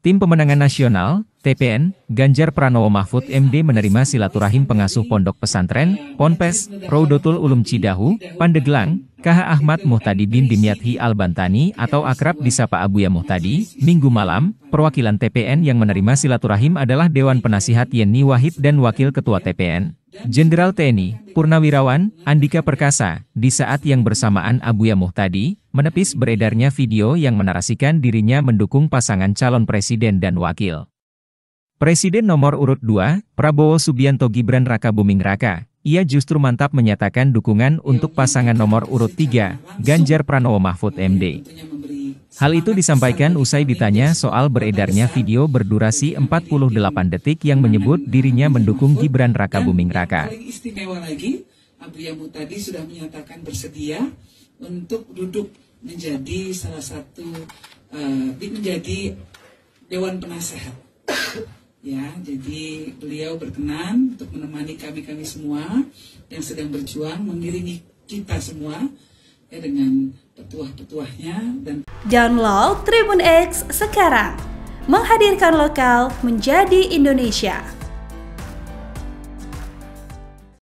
Tim Pemenangan Nasional, TPN, Ganjar Pranowo Mahfud MD menerima silaturahim pengasuh Pondok Pesantren, Ponpes, Raudatul Ulum Cidahu, Pandeglang, K.H. Ahmad Muhtadi Bin Dimyathi Al-Bantani atau akrab disapa Abuya Muhtadi. Minggu malam, perwakilan TPN yang menerima silaturahim adalah Dewan Penasihat Yenny Wahid dan Wakil Ketua TPN, Jenderal TNI, Purnawirawan, Andika Perkasa. Di saat yang bersamaan Abuya Muhtadi menepis beredarnya video yang menarasikan dirinya mendukung pasangan calon presiden dan wakil presiden nomor urut 2, Prabowo Subianto Gibran Rakabuming Raka. Ia justru mantap menyatakan dukungan untuk pasangan nomor urut 3, Ganjar Pranowo Mahfud MD. Hal itu disampaikan usai ditanya soal beredarnya video berdurasi 48 detik yang menyebut dirinya mendukung Gibran Rakabuming Raka. Istimewa lagi, Abuya Muhtadi sudah menyatakan bersedia untuk duduk menjadi salah satu menjadi dewan penasehat. Ya, jadi beliau berkenan untuk menemani kami-kami semua yang sedang berjuang, mengiringi kita semua ya, dengan petuah-petuahnya. Dan download TribunX sekarang, menghadirkan lokal menjadi Indonesia.